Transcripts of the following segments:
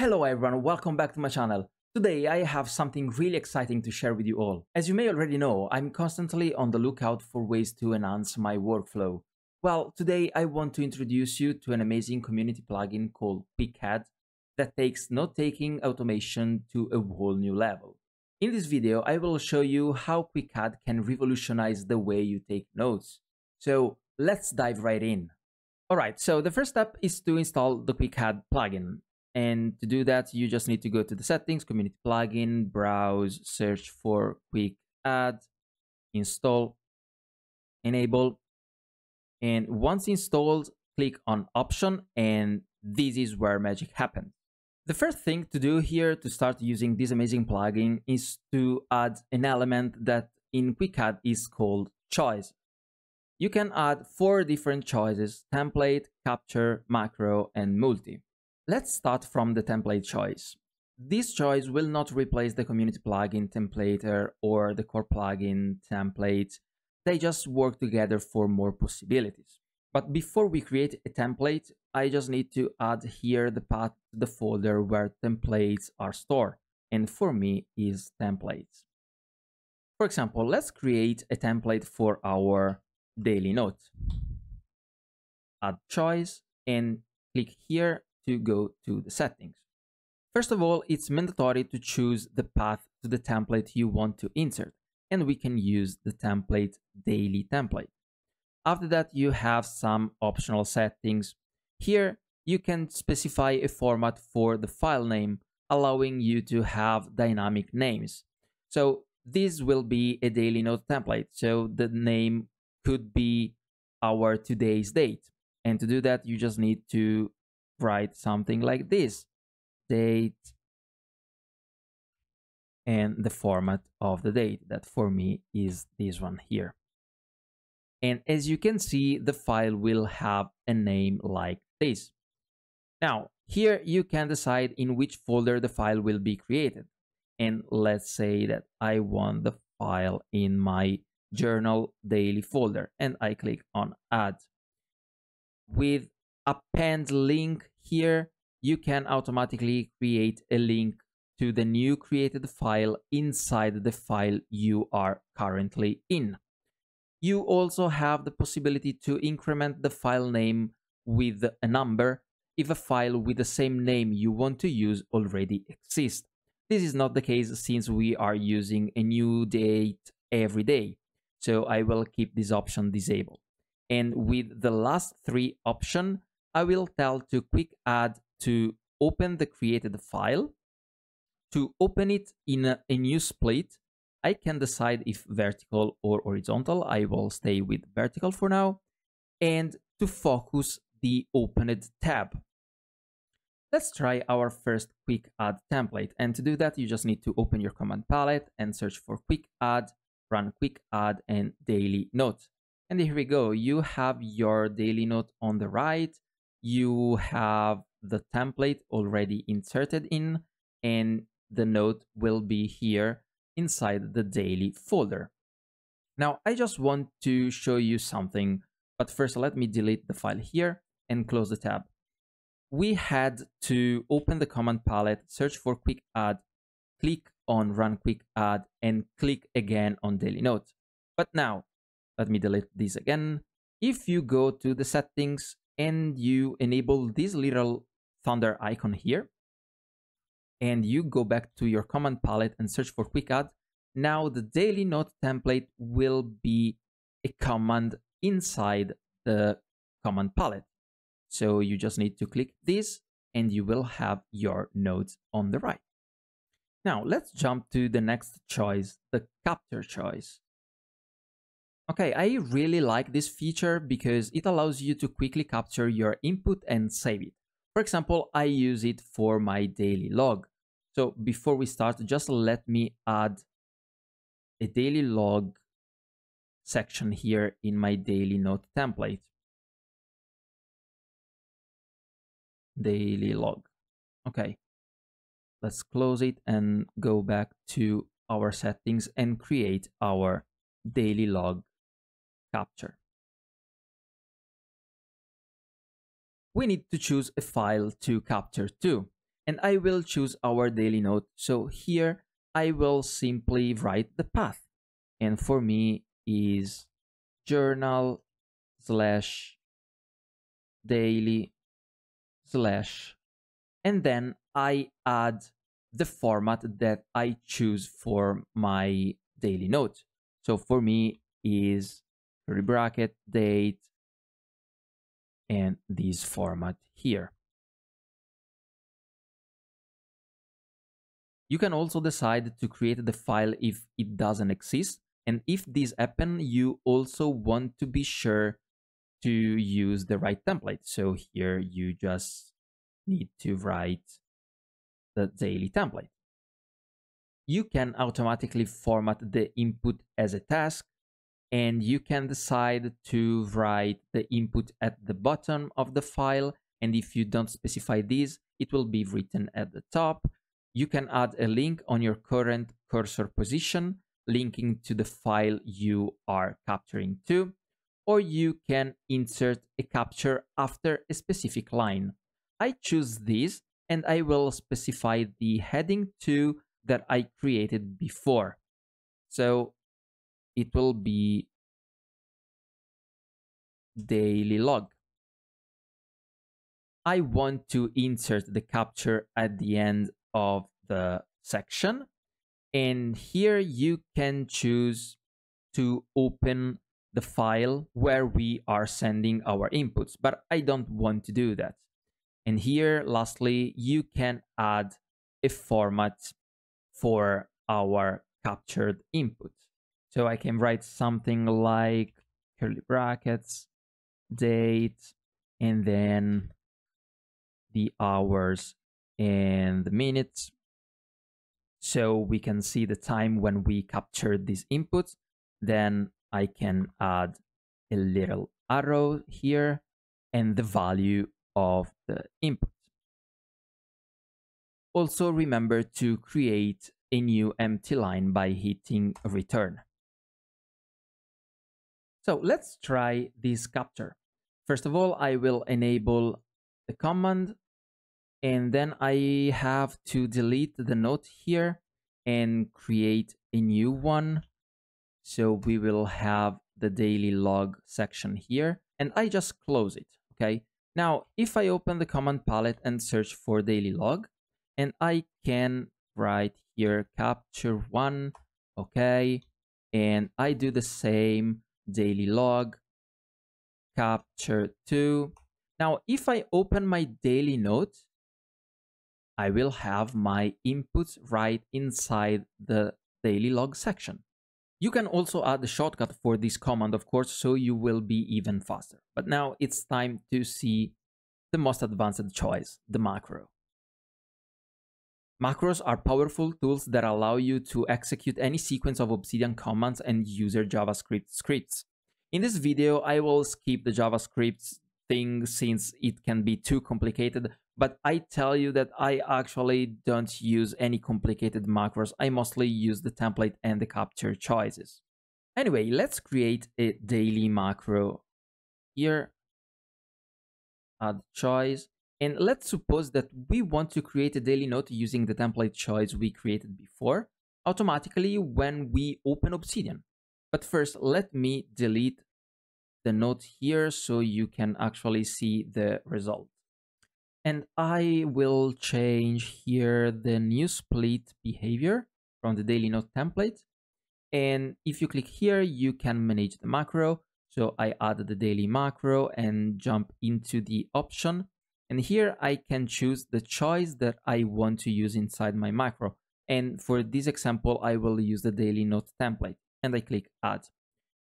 Hello everyone, welcome back to my channel. Today I have something really exciting to share with you all. As you may already know, I'm constantly on the lookout for ways to enhance my workflow. Well, today I want to introduce you to an amazing community plugin called QuickAdd that takes note-taking automation to a whole new level. In this video, I will show you how QuickAdd can revolutionize the way you take notes. So let's dive right in. Alright, so the first step is to install the QuickAdd plugin. And to do that, you just need to go to the settings, community plugin, browse, search for QuickAdd, install, enable. And once installed, click on option, and this is where magic happens. The first thing to do here to start using this amazing plugin is to add an element that in QuickAdd is called choice. You can add 4 different choices: template, capture, macro, and multi. Let's start from the template choice. This choice will not replace the community plugin Templater or the core plugin Template. They just work together for more possibilities. But before we create a template, I just need to add here the path to the folder where templates are stored. And for me is templates. For example, let's create a template for our daily note. Add choice and click here to go to the settings. First of all, it's mandatory to choose the path to the template you want to insert, and we can use the template daily template. After that, you have some optional settings. Here, you can specify a format for the file name, allowing you to have dynamic names. So this will be a daily note template, so the name could be our today's date. And to do that, you just need to write something like this: date, and the format of the date, that for me is this one here. And as you can see, the file will have a name like this. Now here you can decide in which folder the file will be created, and let's say that I want the file in my journal daily folder, and I click on add. With append link here, you can automatically create a link to the new created file inside the file you are currently in. You also have the possibility to increment the file name with a number if a file with the same name you want to use already exists. This is not the case since we are using a new date every day, so I will keep this option disabled. And with the last 3 option, I will tell to QuickAdd to open the created file. To open it in a new split, I can decide if vertical or horizontal. I will stay with vertical for now, and to focus the opened tab. Let's try our first QuickAdd template, and to do that you just need to open your command palette and search for QuickAdd, run QuickAdd and daily note. And here we go, you have your daily note on the right, you have the template already inserted in, and the note will be here inside the daily folder. Now I just want to show you something, but first let me delete the file here and close the tab. We had to open the command palette, search for QuickAdd, click on run QuickAdd, and click again on daily note. But now let me delete this again. If you go to the settings and you enable this little thunder icon here, and you go back to your command palette and search for QuickAdd, now the daily note template will be a command inside the command palette. So you just need to click this and you will have your notes on the right. Now let's jump to the next choice, the capture choice. Okay, I really like this feature because it allows you to quickly capture your input and save it. For example, I use it for my daily log. So before we start, just let me add a daily log section here in my daily note template. Daily log. Okay, let's close it and go back to our settings and create our daily log capture. We need to choose a file to capture to. and I will choose our daily note. So here I will simply write the path, and for me is journal/daily/ and then I add the format that I choose for my daily note. So for me is curly bracket, date, and this format here. You can also decide to create the file if it doesn't exist, and if this happens, you also want to be sure to use the right template. So here you just need to write the daily template. You can automatically format the input as a task, and you can decide to write the input at the bottom of the file, and if you don't specify this, it will be written at the top. You can add a link on your current cursor position, linking to the file you are capturing to, or you can insert a capture after a specific line. I choose this, and I will specify the heading 2 that I created before. So it will be daily log. I want to insert the capture at the end of the section, and here you can choose to open the file where we are sending our inputs, but I don't want to do that. And here, lastly, you can add a format for our captured input. So I can write something like curly brackets, date, and then the hours and the minutes. So we can see the time when we captured this input. Then I can add a little arrow here and the value of the input. Also remember to create a new empty line by hitting return. So let's try this capture. First of all, I will enable the command, and then I have to delete the note here and create a new one. So we will have the daily log section here, and I just close it. Okay. Now, if I open the command palette and search for daily log, and I can write here capture 1. Okay. And I do the same, daily log, capture 2. Now, if I open my daily note, I will have my inputs right inside the daily log section. You can also add a shortcut for this command, of course, so you will be even faster. But now it's time to see the most advanced choice, the macro. Macros are powerful tools that allow you to execute any sequence of Obsidian commands and user JavaScript scripts. In this video, I will skip the JavaScript thing since it can be too complicated, but I tell you that I actually don't use any complicated macros. I mostly use the template and the capture choices. Anyway, let's create a daily macro here, add choice, and let's suppose that we want to create a daily note using the template choice we created before, automatically when we open Obsidian. But first, let me delete the note here so you can actually see the result. And I will change here the new split behavior from the daily note template. And if you click here, you can manage the macro. So I add the daily macro and jump into the option. And here I can choose the choice that I want to use inside my macro. And for this example, I will use the daily note template, and I click add.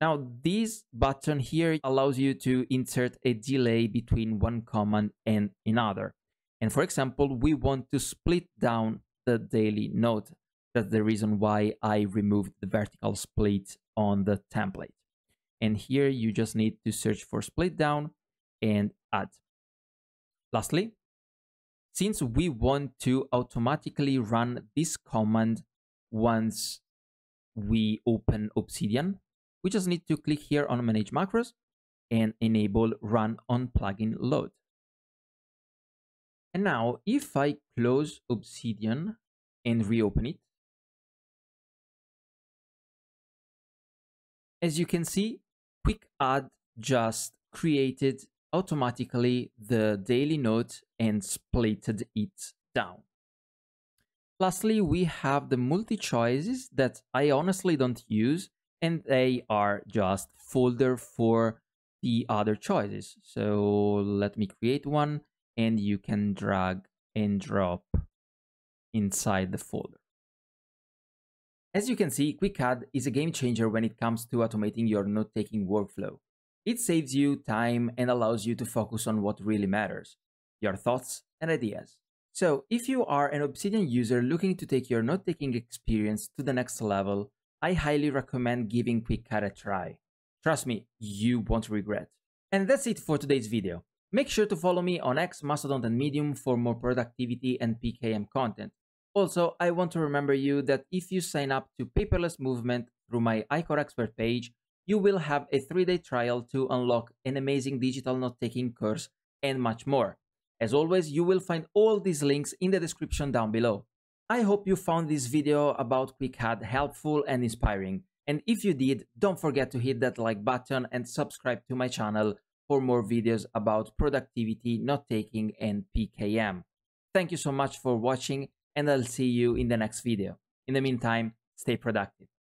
Now, this button here allows you to insert a delay between one command and another. And for example, we want to split down the daily note. That's the reason why I removed the vertical split on the template. And here you just need to search for split down and add. Lastly, since we want to automatically run this command once we open Obsidian, we just need to click here on Manage Macros and enable Run on Plugin Load. And now if I close Obsidian and reopen it, as you can see, QuickAdd just created automatically the daily note and splitted it down. Lastly, we have the multi-choices that I honestly don't use, and they are just folder for the other choices. So let me create one, and you can drag and drop inside the folder. As you can see, QuickAdd is a game changer when it comes to automating your note-taking workflow. It saves you time and allows you to focus on what really matters, your thoughts and ideas. So if you are an Obsidian user looking to take your note-taking experience to the next level, I highly recommend giving QuickAdd a try. Trust me, you won't regret. And that's it for today's video. Make sure to follow me on X, Mastodon and Medium for more productivity and PKM content. Also, I want to remember you that if you sign up to Paperless Movement through my iCode Expert page, you will have a 3-day trial to unlock an amazing digital note-taking course and much more. As always, you will find all these links in the description down below. I hope you found this video about QuickAdd helpful and inspiring. And if you did, don't forget to hit that like button and subscribe to my channel for more videos about productivity, note-taking, and PKM. Thank you so much for watching, and I'll see you in the next video. In the meantime, stay productive.